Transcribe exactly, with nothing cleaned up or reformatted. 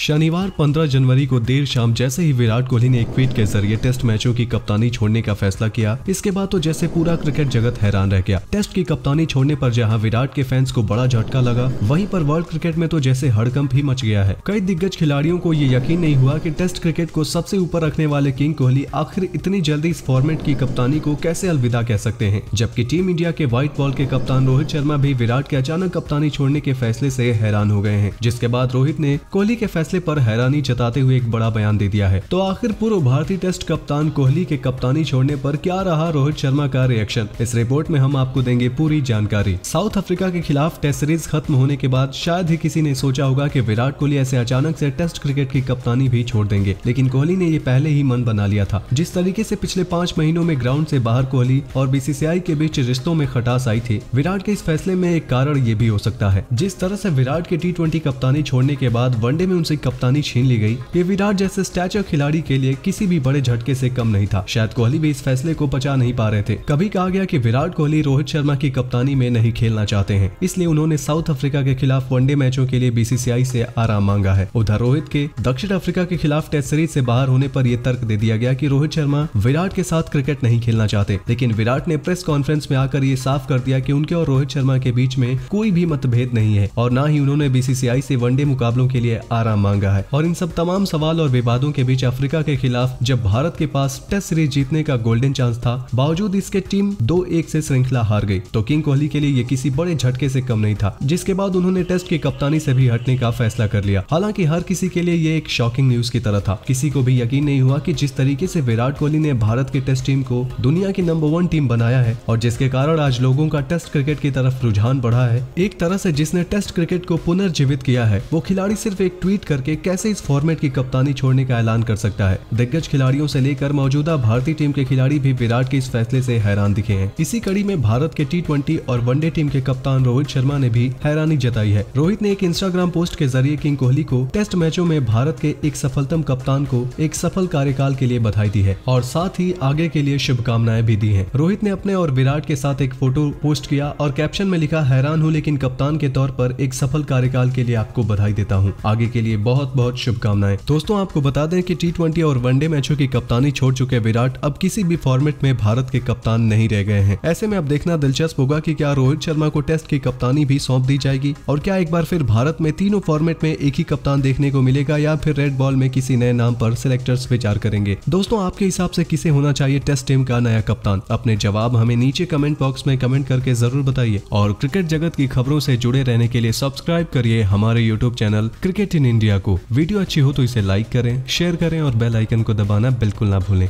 शनिवार पंद्रह जनवरी को देर शाम जैसे ही विराट कोहली ने एक ट्वीट के जरिए टेस्ट मैचों की कप्तानी छोड़ने का फैसला किया, इसके बाद तो जैसे पूरा क्रिकेट जगत हैरान रह गया। टेस्ट की कप्तानी छोड़ने पर जहां विराट के फैंस को बड़ा झटका लगा, वहीं पर वर्ल्ड क्रिकेट में तो जैसे हड़कंप ही मच गया है। कई दिग्गज खिलाड़ियों को ये यकीन नहीं हुआ कि टेस्ट क्रिकेट को सबसे ऊपर रखने वाले किंग कोहली आखिर इतनी जल्दी इस फॉर्मेट की कप्तानी को कैसे अलविदा कह सकते हैं। जबकि टीम इंडिया के व्हाइट बॉल के कप्तान रोहित शर्मा भी विराट के अचानक कप्तानी छोड़ने के फैसले से हैरान हो गए हैं, जिसके बाद रोहित ने कोहली के फैसले पर हैरानी जताते हुए एक बड़ा बयान दे दिया है। तो आखिर पूर्व भारतीय टेस्ट कप्तान कोहली के कप्तानी छोड़ने पर क्या रहा रोहित शर्मा का रिएक्शन, इस रिपोर्ट में हम आपको देंगे पूरी जानकारी। साउथ अफ्रीका के खिलाफ टेस्ट सीरीज खत्म होने के बाद शायद ही किसी ने सोचा होगा कि विराट कोहली ऐसे अचानक से टेस्ट क्रिकेट की कप्तानी भी छोड़ देंगे, लेकिन कोहली ने ये पहले ही मन बना लिया था। जिस तरीके से पिछले पाँच महीनों में ग्राउंड से बाहर कोहली और बीसीसीआई के बीच रिश्तों में खटास आई थी, विराट के इस फैसले में एक कारण ये भी हो सकता है। जिस तरह से विराट की टी ट्वेंटी कप्तानी छोड़ने के बाद वनडे में उनसे कप्तानी छीन ली गई, ये विराट जैसे स्टैचर खिलाड़ी के लिए किसी भी बड़े झटके से कम नहीं था। शायद कोहली भी इस फैसले को पचा नहीं पा रहे थे। कभी कहा गया कि विराट कोहली रोहित शर्मा की कप्तानी में नहीं खेलना चाहते हैं, इसलिए उन्होंने साउथ अफ्रीका के खिलाफ वनडे मैचों के लिए बीसीसीआई से आराम मांगा है। उधर रोहित के दक्षिण अफ्रीका के खिलाफ टेस्ट सीरीज से बाहर होने पर यह तर्क दे दिया गया कि रोहित शर्मा विराट के साथ क्रिकेट नहीं खेलना चाहते, लेकिन विराट ने प्रेस कॉन्फ्रेंस में आकर ये साफ कर दिया कि उनके और रोहित शर्मा के बीच में कोई भी मतभेद नहीं है और न ही उन्होंने बीसीसीआई से वनडे मुकाबलों के लिए आराम मांगा है। और इन सब तमाम सवाल और विवादों के बीच अफ्रीका के खिलाफ जब भारत के पास टेस्ट सीरीज जीतने का गोल्डन चांस था, बावजूद इसके टीम दो एक से श्रृंखला हार गई, तो किंग कोहली के लिए ये किसी बड़े झटके से कम नहीं था, जिसके बाद उन्होंने टेस्ट की कप्तानी से भी हटने का फैसला कर लिया। हालांकि हर किसी के लिए ये एक शॉकिंग न्यूज की तरह था। किसी को भी यकीन नहीं हुआ कि जिस तरीके से विराट कोहली ने भारत की टेस्ट टीम को दुनिया की नंबर वन टीम बनाया है और जिसके कारण आज लोगों का टेस्ट क्रिकेट की तरफ रुझान बढ़ा है, एक तरह से जिसने टेस्ट क्रिकेट को पुनर्जीवित किया है, वो खिलाड़ी सिर्फ एक ट्वीट करके कैसे इस फॉर्मेट की कप्तानी छोड़ने का ऐलान कर सकता है। दिग्गज खिलाड़ियों से लेकर मौजूदा भारतीय टीम के खिलाड़ी भी विराट के इस फैसले से हैरान दिखे हैं। इसी कड़ी में भारत के टी ट्वेंटी और वनडे टीम के कप्तान रोहित शर्मा ने भी हैरानी जताई है। रोहित ने एक इंस्टाग्राम पोस्ट के जरिए किंग कोहली को टेस्ट मैचों में भारत के एक सफलतम कप्तान को एक सफल कार्यकाल के लिए बधाई दी है और साथ ही आगे के लिए शुभकामनाएं भी दी है। रोहित ने अपने और विराट के साथ एक फोटो पोस्ट किया और कैप्शन में लिखा, हैरान हूँ लेकिन कप्तान के तौर पर एक सफल कार्यकाल के लिए आपको बधाई देता हूँ, आगे के लिए बहुत बहुत शुभकामनाएं। दोस्तों आपको बता दें कि टी ट्वेंटी और वनडे मैचों की कप्तानी छोड़ चुके विराट अब किसी भी फॉर्मेट में भारत के कप्तान नहीं रह गए हैं। ऐसे में अब देखना दिलचस्प होगा कि क्या रोहित शर्मा को टेस्ट की कप्तानी भी सौंप दी जाएगी और क्या एक बार फिर भारत में तीनों फॉर्मेट में एक ही कप्तान देखने को मिलेगा या फिर रेड बॉल में किसी नए नाम पर सिलेक्टर्स विचार करेंगे। दोस्तों आपके हिसाब से किसे होना चाहिए टेस्ट टीम का नया कप्तान? अपने जवाब हमें नीचे कमेंट बॉक्स में कमेंट करके जरूर बताइए और क्रिकेट जगत की खबरों से जुड़े रहने के लिए सब्सक्राइब करिए हमारे YouTube channel cricket in India को। वीडियो अच्छी हो तो इसे लाइक करें, शेयर करें और बेल आइकन को दबाना बिल्कुल ना भूलें।